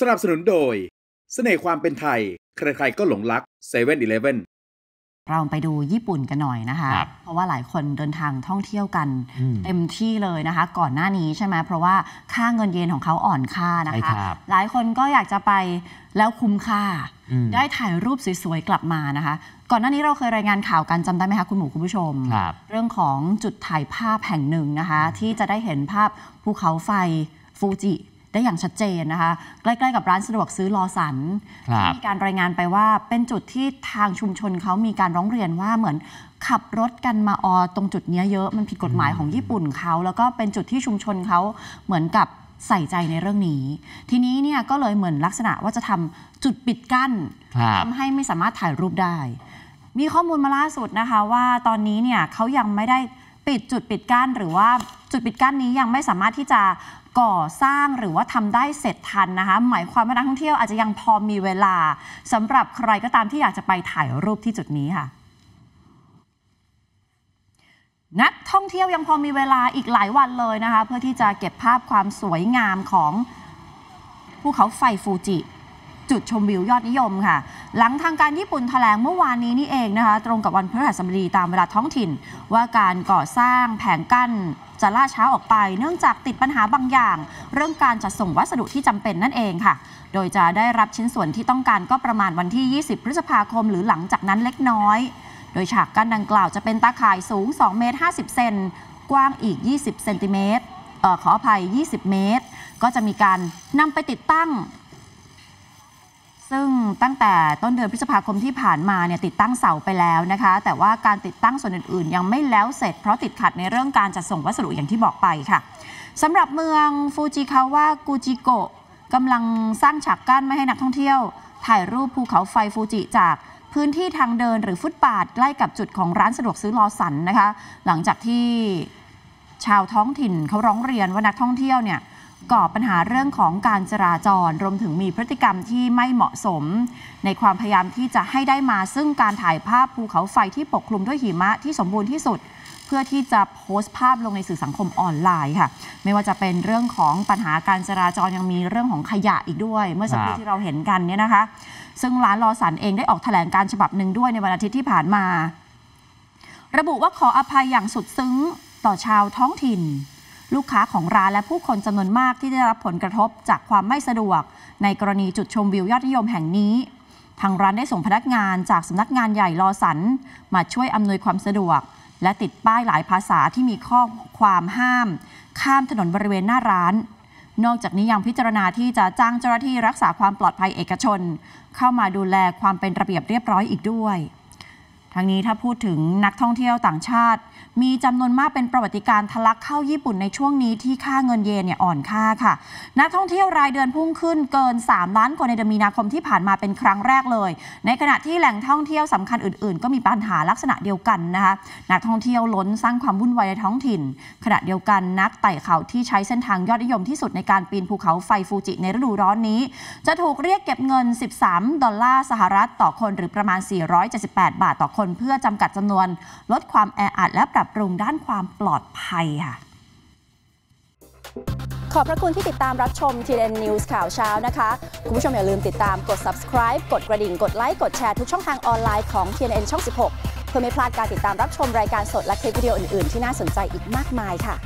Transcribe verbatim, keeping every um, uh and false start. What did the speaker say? สนับสนุนโดยเสน่ห์ความเป็นไทยใครๆก็หลงรัก เซเว่นอีเลฟเว่นเราไปดูญี่ปุ่นกันหน่อยนะคะเพราะว่าหลายคนเดินทางท่องเที่ยวกันเต็มที่เลยนะคะก่อนหน้านี้ใช่ไหมเพราะว่าค่าเงินเยนของเขาอ่อนค่านะคะหลายคนก็อยากจะไปแล้วคุ้มค่าได้ถ่ายรูปสวยๆกลับมานะคะก่อนหน้านี้เราเคยรายงานข่าวกันจำได้ไหมคะคุณหมูคุณผู้ชมเรื่องของจุดถ่ายภาพแห่งหนึ่งนะคะที่จะได้เห็นภาพภูเขาไฟฟูจิได้อย่างชัดเจนนะคะใกล้ๆกับร้านสะดวกซื้อลอสันมีการรายงานไปว่าเป็นจุดที่ทางชุมชนเขามีการร้องเรียนว่าเหมือนขับรถกันมาออตรงจุดนี้เยอะมันผิดกฎหมายของญี่ปุ่นเขาแล้วก็เป็นจุดที่ชุมชนเขาเหมือนกับใส่ใจในเรื่องนี้ทีนี้เนี่ยก็เลยเหมือนลักษณะว่าจะทำจุดปิดกั้นทำให้ไม่สามารถถ่ายรูปได้มีข้อมูลมาล่าสุดนะคะว่าตอนนี้เนี่ยเขายังไม่ได้ปิดจุดปิดกั้นหรือว่าจุดปิดกั้นนี้ยังไม่สามารถที่จะก่อสร้างหรือว่าทำได้เสร็จทันนะคะหมายความว่านักท่องเที่ยวอาจจะยังพอมีเวลาสำหรับใครก็ตามที่อยากจะไปถ่ายรูปที่จุดนี้ค่ะนักท่องเที่ยวยังพอมีเวลาอีกหลายวันเลยนะคะเพื่อที่จะเก็บภาพความสวยงามของภูเขาไฟฟูจิจุดชมวิวยอดนิยมค่ะหลังทางการญี่ปุ่นแถลงเมื่อวานนี้นี่เองนะคะตรงกับวันพฤหัสบดีตามเวลาท้องถิ่นว่าการก่อสร้างแผงกั้นจะล่าช้าออกไปเนื่องจากติดปัญหาบางอย่างเรื่องการจัดส่งวัสดุที่จำเป็นนั่นเองค่ะโดยจะได้รับชิ้นส่วนที่ต้องการก็ประมาณวันที่ยี่สิบพฤษภาคมหรือหลังจากนั้นเล็กน้อยโดยฉากกั้นดังกล่าวจะเป็นตาข่ายสูงสองเมตรห้าสิบเซนกว้างอีกยี่สิบเซนติเมตรเอ่อขออภัยยี่สิบเมตรก็จะมีการนำไปติดตั้งซึ่งตั้งแต่ต้นเดือนพฤษภาคมที่ผ่านมาเนี่ยติดตั้งเสาไปแล้วนะคะแต่ว่าการติดตั้งส่วนอื่นๆยังไม่แล้วเสร็จเพราะติดขัดในเรื่องการจัดส่งวัสดุอย่างที่บอกไปค่ะสำหรับเมืองฟูจิคาวะกูจิโกะกำลังสร้างฉากกั้นไม่ให้นักท่องเที่ยวถ่ายรูปภูเขาไฟฟูจิจากพื้นที่ทางเดินหรือฟุตบาทใกล้กับจุดของร้านสะดวกซื้อลอสันนะคะหลังจากที่ชาวท้องถิ่นเขาร้องเรียนว่านักท่องเที่ยวเนี่ยก่อปัญหาเรื่องของการจราจรรวมถึงมีพฤติกรรมที่ไม่เหมาะสมในความพยายามที่จะให้ได้มาซึ่งการถ่ายภาพภูเขาไฟที่ปกคลุมด้วยหิมะที่สมบูรณ์ที่สุดเพื่อที่จะโพสต์ภาพลงในสื่อสังคมออนไลน์ค่ะไม่ว่าจะเป็นเรื่องของปัญหาการจราจรยังมีเรื่องของขยะอีกด้วยเมื่อสักครู่ที่เราเห็นกันเนี่ยนะคะซึ่งร้านลอสันเองได้ออกแถลงการฉบับหนึ่งด้วยในวันอาทิตย์ที่ผ่านมาระบุว่าขออภัยอย่างสุดซึ้งต่อชาวท้องถิ่นลูกค้าของร้านและผู้คนจำนวนมากที่ได้รับผลกระทบจากความไม่สะดวกในกรณีจุดชมวิวยอดนิยมแห่งนี้ทางร้านได้ส่งพนักงานจากสำนักงานใหญ่ลอสันมาช่วยอำนวยความสะดวกและติดป้ายหลายภาษาที่มีข้อความห้ามข้ามถนนบริเวณหน้าร้านนอกจากนี้ยังพิจารณาที่จะจ้างเจ้าหน้าที่รักษาความปลอดภัยเอกชนเข้ามาดูแลความเป็นระเบียบเรียบร้อยอีกด้วยทางนี้ถ้าพูดถึงนักท่องเที่ยวต่างชาติมีจำนวนมากเป็นประวัติการณ์ทะลักเข้าญี่ปุ่นในช่วงนี้ที่ค่าเงินเยนเนี่ยอ่อนค่าค่ะนักท่องเที่ยวรายเดือนพุ่งขึ้นเกินสามล้านคนในเดือนมีนาคมที่ผ่านมาเป็นครั้งแรกเลยในขณะที่แหล่งท่องเที่ยวสำคัญอื่นๆก็มีปัญหาลักษณะเดียวกันนะคะนักท่องเที่ยวล้นสร้างความวุ่นวายในท้องถิ่นขณะเดียวกันนักไต่เขาที่ใช้เส้นทางยอดนิยมที่สุดในการปีนภูเขาไฟฟูจิในฤดูร้อนนี้จะถูกเรียกเก็บเงินสิบสามดอลลาร์สหรัฐต่อคนหรือประมาณสี่ร้อยเจ็ดสิบแปดบาทต่อคนเพื่อจำกัดจำนวนลดความแออัดและปรับปรุงด้านความปลอดภัยค่ะขอบพระคุณที่ติดตามรับชม ที เอ็น News ข่าวเช้านะคะคุณผู้ชมอย่าลืมติดตามกด ซับสไครบ์ กดกระดิ่งกดไลค์กดแชร์ทุกช่องทางออนไลน์ของ ที เอ็น ช่องสิบหกเพื่อไม่พลาดการติดตามรับชมรายการสดและคลิปวิดีโออื่นๆที่น่าสนใจอีกมากมายค่ะ